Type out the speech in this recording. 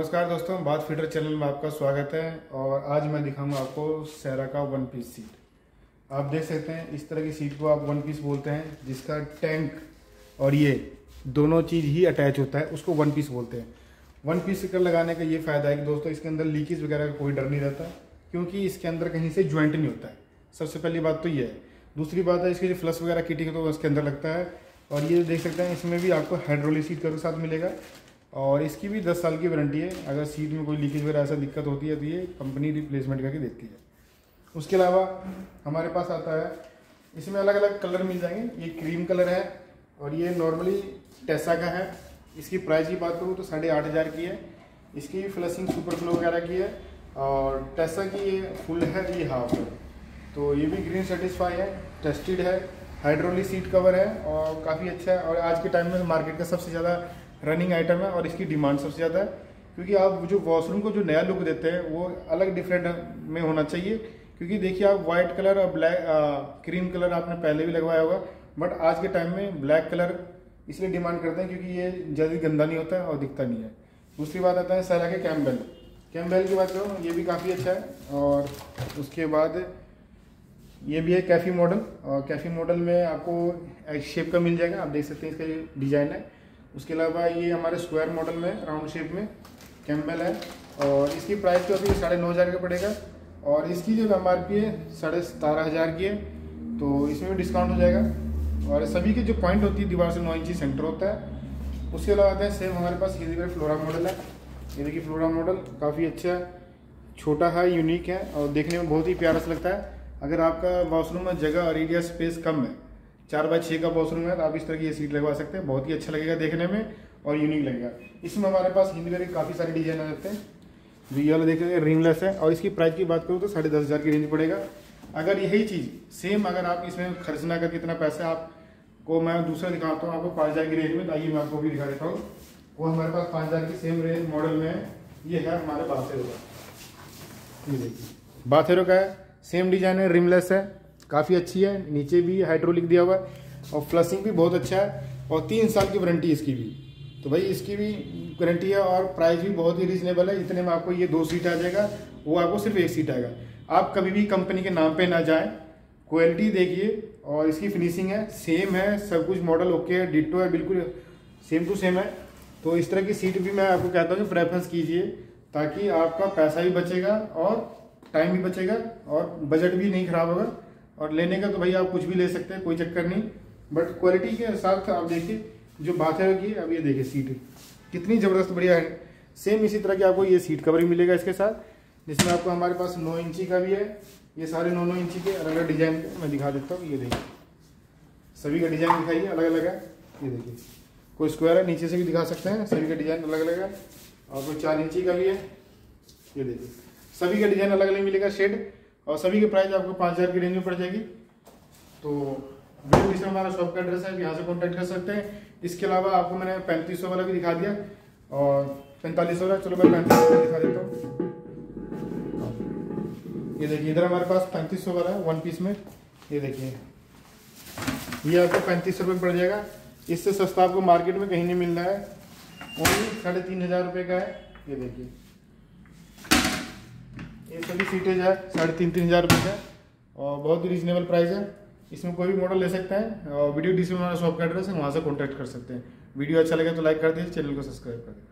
नमस्कार दोस्तों, बात फीडर चैनल में आपका स्वागत है। और आज मैं दिखाऊंगा आपको सेरा का वन पीस सीट। आप देख सकते हैं इस तरह की सीट को आप वन पीस बोलते हैं, जिसका टैंक और ये दोनों चीज़ ही अटैच होता है, उसको वन पीस बोलते हैं। वन पीस का लगाने का ये फ़ायदा है कि दोस्तों इसके अंदर लीकेज वगैरह का कोई डर नहीं रहता, क्योंकि इसके अंदर कहीं से ज्वाइंट नहीं होता है। सबसे पहली बात तो ये है। दूसरी बात है इसकी जो फ्लश वगैरह किटी है तो उसके अंदर लगता है। और ये देख सकते हैं इसमें भी आपको हाइड्रोलिक सीट के साथ मिलेगा और इसकी भी 10 साल की वारंटी है। अगर सीट में कोई लीकेज वगैरह ऐसा दिक्कत होती है तो ये कंपनी रिप्लेसमेंट करके देती है। उसके अलावा हमारे पास आता है, इसमें अलग अलग कलर मिल जाएंगे। ये क्रीम कलर है और ये नॉर्मली टेसा का है। इसकी प्राइस की बात करूँ तो 8500 की है। इसकी फ्लशिंग सुपर ग्लो वगैरह की है और टेसा की ये फुल है, ये हाफ है। तो ये भी ग्रीन सेटिस्फाई है, टेस्टेड है, हाइड्रोलिक सीट कवर है और काफ़ी अच्छा है। और आज के टाइम में मार्केट का सबसे ज़्यादा रनिंग आइटम है और इसकी डिमांड सबसे ज़्यादा है, क्योंकि आप जो वॉशरूम को जो नया लुक देते हैं वो अलग डिफरेंट में होना चाहिए। क्योंकि देखिए आप वाइट कलर और ब्लैक क्रीम कलर आपने पहले भी लगवाया होगा, बट आज के टाइम में ब्लैक कलर इसलिए डिमांड करते हैं क्योंकि ये जल्दी गंदा नहीं होता है और दिखता नहीं है। दूसरी बात आता है सेरा के कैम्बेल की बात करूँ, ये भी काफ़ी अच्छा है। और उसके बाद ये भी है कैफ़ी मॉडल, और कैफ़ी मॉडल में आपको एच शेप का मिल जाएगा। आप देख सकते हैं इसका डिज़ाइन है। उसके अलावा ये हमारे स्क्वायर मॉडल में राउंड शेप में कैम्बेल है और इसकी प्राइस तो अभी 9500 का पड़ेगा। और इसकी जो MRP है 17,500 की है, तो इसमें भी डिस्काउंट हो जाएगा। और सभी के जो पॉइंट होती है दीवार से 9 इंची सेंटर होता है। उसके अलावा आता है सेम हमारे पास ये देखिए फ्लोरा मॉडल है। ये देखिए फ्लोरा मॉडल काफ़ी अच्छा, छोटा है, यूनिक है और देखने में बहुत ही प्यारा सा लगता है। अगर आपका वॉशरूम में जगह और एरिया स्पेस कम है, 4x6 का वॉशरूम है, तो आप इस तरह की ये सीट लगवा सकते हैं। बहुत ही अच्छा लगेगा देखने में और यूनिक लगेगा। इसमें हमारे पास हिंदी में काफ़ी सारे डिजाइन आ जाते हैं। जो ये वाला देख सकते हैं रिंगलेस है और इसकी प्राइस की बात करूँ तो 10,500 की रेंज पड़ेगा। अगर यही चीज़ सेम अगर आप इसमें खर्च ना करके इतना पैसा, आपको मैं दूसरा दिखाता हूँ आपको 5,000 की रेंज में। तो आइए मैं आपको भी दिखा देता हूँ। वो हमारे पास 5,000 की सेम रेंज मॉडल में है। ये है हमारे बाथेरो का, ये देखिए बाथेरो का है, सेम डिजाइन है, रिमलेस है, काफ़ी अच्छी है। नीचे भी हाइड्रोलिक दिया हुआ है और फ्लशिंग भी बहुत अच्छा है और 3 साल की वारंटी इसकी भी। तो भाई इसकी भी गारंटी है और प्राइस भी बहुत ही रीजनेबल है। इतने में आपको ये 2 सीट आ जाएगा, वो आपको सिर्फ 1 सीट आएगा। आप कभी भी कंपनी के नाम पे ना जाएं, क्वालिटी देखिए। और इसकी फिनिशिंग है, सेम है, सब कुछ मॉडल ओके है, डिट्टो है, बिल्कुल सेम टू सेम है। तो इस तरह की सीट भी मैं आपको कहता हूँ प्रेफरेंस कीजिए, ताकि आपका पैसा भी बचेगा और टाइम भी बचेगा और बजट भी नहीं खराब होगा। और लेने का तो भाई आप कुछ भी ले सकते हैं, कोई चक्कर नहीं, बट क्वालिटी के साथ आप देखिए जो बात है कि अब ये देखिए सीट कितनी ज़बरदस्त बढ़िया है। सेम इसी तरह की आपको ये सीट कवर भी मिलेगा इसके साथ, जिसमें आपको हमारे पास 9 इंची का भी है। ये सारे 9-9 इंची के अलग अलग डिज़ाइन के मैं दिखा देता हूँ। ये देखिए सभी का डिज़ाइन दिखाइए, अलग अलग है। ये देखिए कोई स्क्वायर है, नीचे से भी दिखा सकते हैं, सभी का डिज़ाइन अलग अलग है। और कोई 4 इंची का भी है, ये देखिए सभी का डिज़ाइन अलग अलग मिलेगा, शेड। और सभी के प्राइस आपको 5,000 की रेंज में पड़ जाएगी। तो वीडियो इसमें हमारा शॉप का एड्रेस है, आप यहाँ से कॉन्टैक्ट कर सकते हैं। इसके अलावा आपको मैंने 3500 वाला भी दिखा दिया और 4500 वाला, चलो मैं 3500 वाला दिखा देता हूँ। ये देखिए इधर हमारे पास 3500 वाला है वन पीस में। ये देखिए ये आपको 3500 पड़ जाएगा। इससे सस्ता आपको मार्केट में कहीं नहीं मिल रहा है, ओनली 3,500 का है। ये देखिए ये सभी सीटेज है 3,500 का और बहुत ही रीजनेबल प्राइस है। इसमें कोई भी मॉडल ले सकते हैं। और वीडियो डिस्प्ले में हमारा शॉप का एड्रेस है, वहाँ से कॉन्टैक्ट कर सकते हैं। वीडियो अच्छा लगे तो लाइक कर दीजिए, चैनल को सब्सक्राइब कर दीजिए।